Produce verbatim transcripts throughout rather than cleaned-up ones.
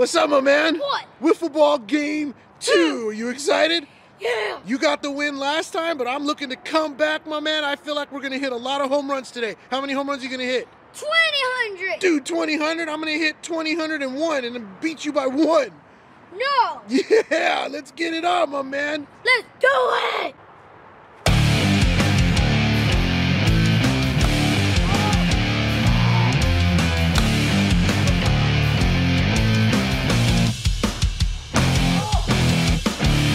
What's up, my man? What? Wiffle ball game two. Are you excited? Yeah. You got the win last time, but I'm looking to come back, my man. I feel like we're going to hit a lot of home runs today. How many home runs are you going to hit? twenty hundred. Dude, twenty hundred? I'm going to hit twenty hundred and one and then beat you by one. No. Yeah, let's get it on, my man. Let's do it.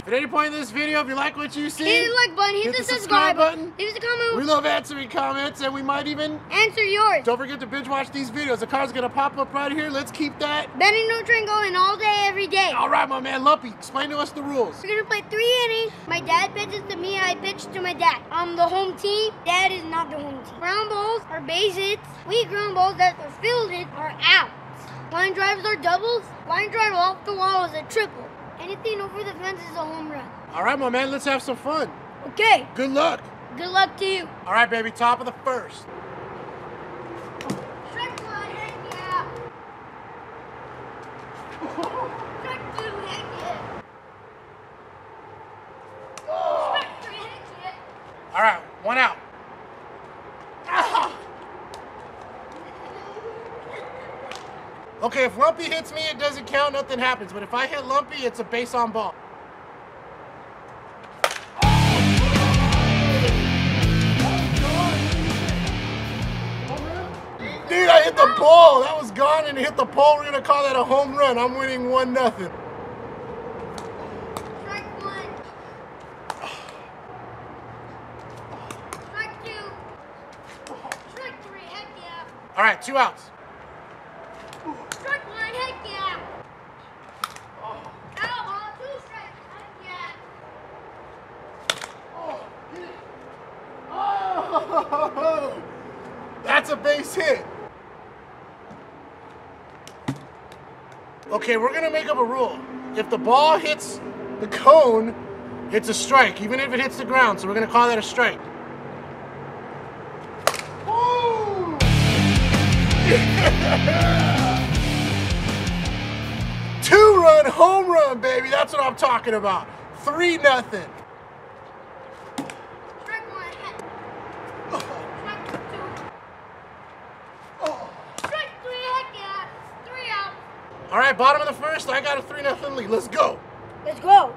At any point in this video, if you like what you see, hit the like button, hit, hit the, the subscribe, subscribe button, leave us a comment. We love answering comments, and we might even answer yours. Don't forget to binge watch these videos. The car's gonna pop up right here. Let's keep that Benny No train going all day, every day. All right, my man Lumpy, explain to us the rules. We're gonna play three innings. My dad pitches to me, I pitch to my dad. I'm the home team. Dad is not the home team. Ground balls are base hits. We ground balls that are fielded are outs. Line drives are doubles. Line drive off the wall is a triple. Anything over the fence is a home run. All right, my man, let's have some fun. Okay. Good luck. Good luck to you. All right, baby, top of the first. Strike one, heck yeah. Strike two, heck yeah. Oh. Strike three, heck yeah. All right, one out. Ah. Okay, if Lumpy hits me, it doesn't count, nothing happens. But if I hit Lumpy, it's a base on ball. Dude, I hit the ball. That was gone and it hit the pole. We're gonna call that a home run. I'm winning one nothing. Strike one. Strike two. Strike three, heck yeah. All right, two outs. Strike one, heck yeah! Oh. Out ball, two strikes, heck yeah! Oh. Oh! That's a base hit! Okay, we're gonna make up a rule. If the ball hits the cone, it's a strike, even if it hits the ground, so we're gonna call that a strike. Woo! Yeah. Two-run home run, baby. That's what I'm talking about. Three nothing. Strike one. Oh. Strike two. Oh. Strike three. Heck yeah. Three out. All right, bottom of the first. I got a three nothing lead. Let's go. Let's go.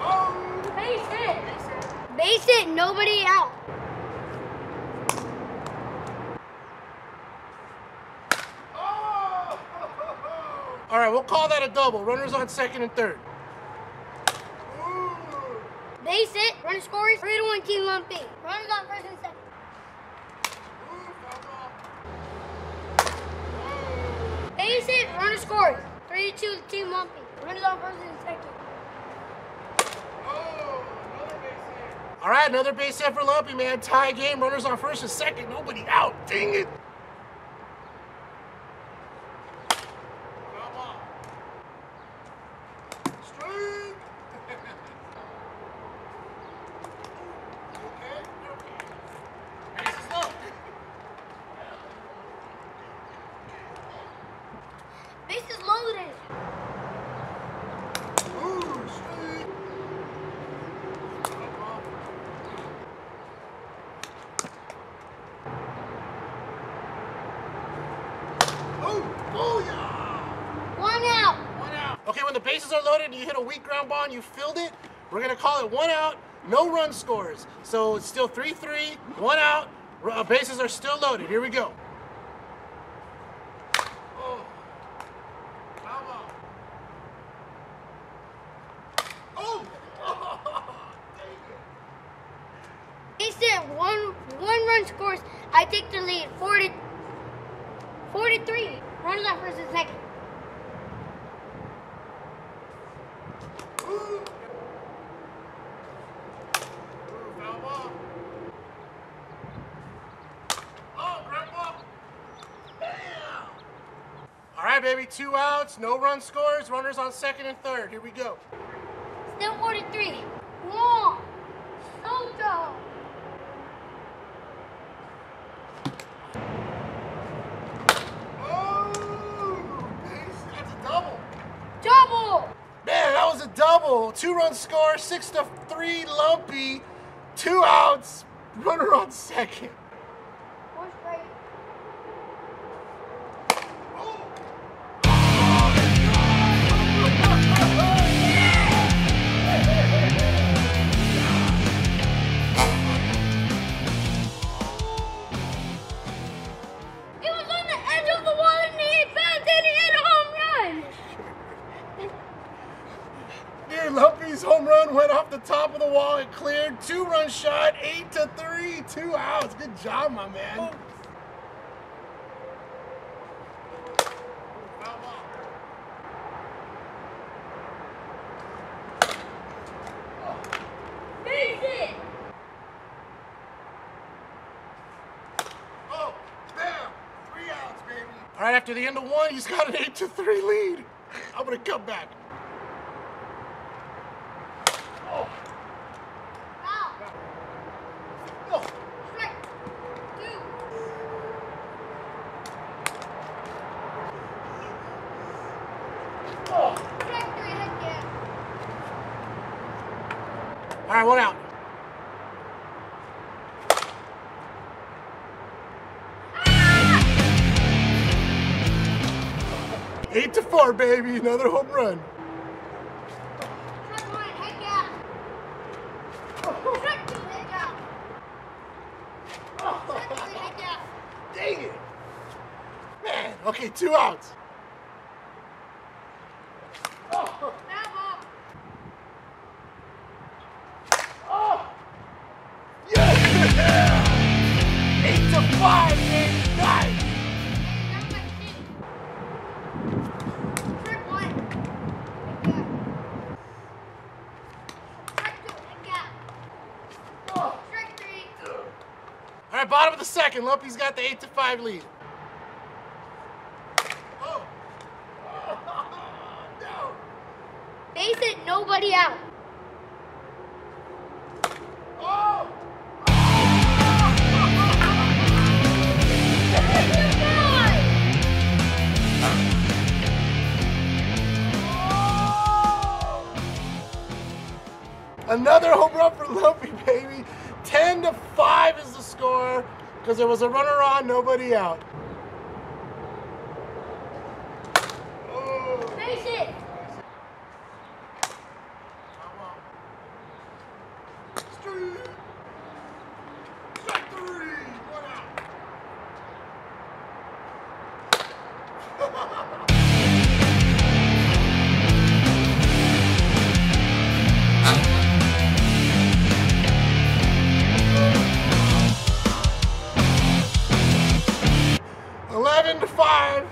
Oh. Base hit. Base hit. Nobody out. All right, we'll call that a double. Runners on second and third. Ooh. Base hit. Runner scores. Three to one, Team Lumpy. Runners on first and second. Ooh. Base hit. Runner scores. Three to two, Team Lumpy. Runners on first and second. Oh, another base hit. All right, another base hit for Lumpy, man. Tie game. Runners on first and second. Nobody out. Dang it. Bases are loaded and you hit a weak ground ball and you filled it, we're gonna call it one out, no run scores. So it's still three three, one out, bases are still loaded. Here we go. Oh. Oh. They said one one run scores, I take the lead, forty, forty-three, runners on first and second. Baby, two outs, no run scores, runners on second and third. Here we go. Still forty-three. Long. Soto. Oh, a double, two-run score, six to three, Lumpy, two outs, runner on second. Lumpy's home run went off the top of the wall and cleared. Two-run shot, eight to three, two outs. Good job, my man. Oh. Oh, bam! Three outs, baby. All right, after the end of one, he's got an eight to three lead. I'm gonna come back. All right, one out. Ah! Eight to four, baby. Another home run. Strike one, head gap. Strike two, head gap. Strike three, head gap. Dang it. Man, okay, two outs. Oh. Yeah. Eight to five, man. Nice. Strike one. Strike two. Strike three. All right, bottom of the second. Lumpy's got the eight to five lead. Oh. No. They said nobody out. Another home run for Lumpy, baby. ten to five is the score because there was a runner on, nobody out. Oh. Face it. Strike three. One out. eleven to five.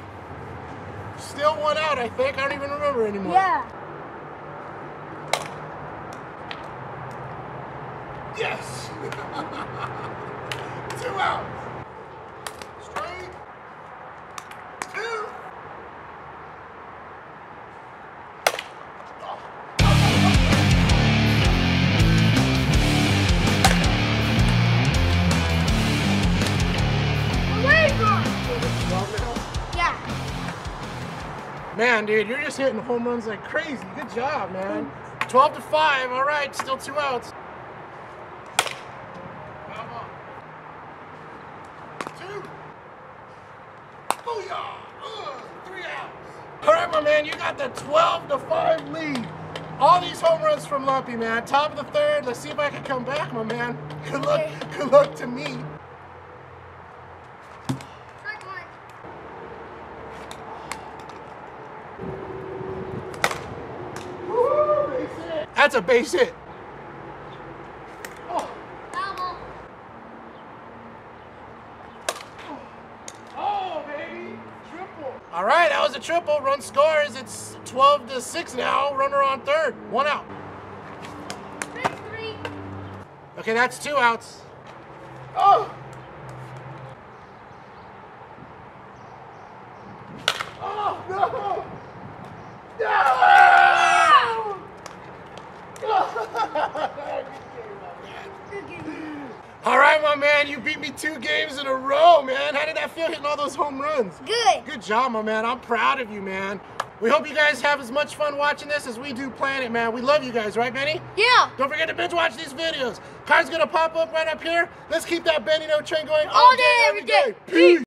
Still one out, I think. I don't even remember anymore. Yeah. Yes. Two out. Straight. Two. Man, dude, you're just hitting home runs like crazy. Good job, man. twelve to five. All right, still two outs. Come on. Two. Booyah. Ugh, three outs. All right, my man, you got the twelve to five lead. All these home runs from Lumpy, man. Top of the third. Let's see if I can come back, my man. Good luck. Good luck to me. That's a base hit. Oh. Double. Oh, baby. Triple. All right, that was a triple. Run scores. It's twelve to six now. Runner on third. One out. That's three. Okay, that's two outs. Oh. Oh, no. All right, my man, you beat me two games in a row, man. How did that feel hitting all those home runs? Good. Good job, my man. I'm proud of you, man. We hope you guys have as much fun watching this as we do planning, man. We love you guys, right, Benny? Yeah. Don't forget to binge watch these videos. Car's gonna pop up right up here. Let's keep that Benny No train going all, all day, day, every day. day. Peace.